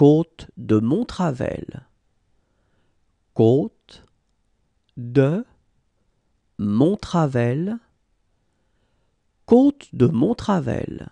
Côtes de Montravel. Côtes de Montravel. Côtes de Montravel.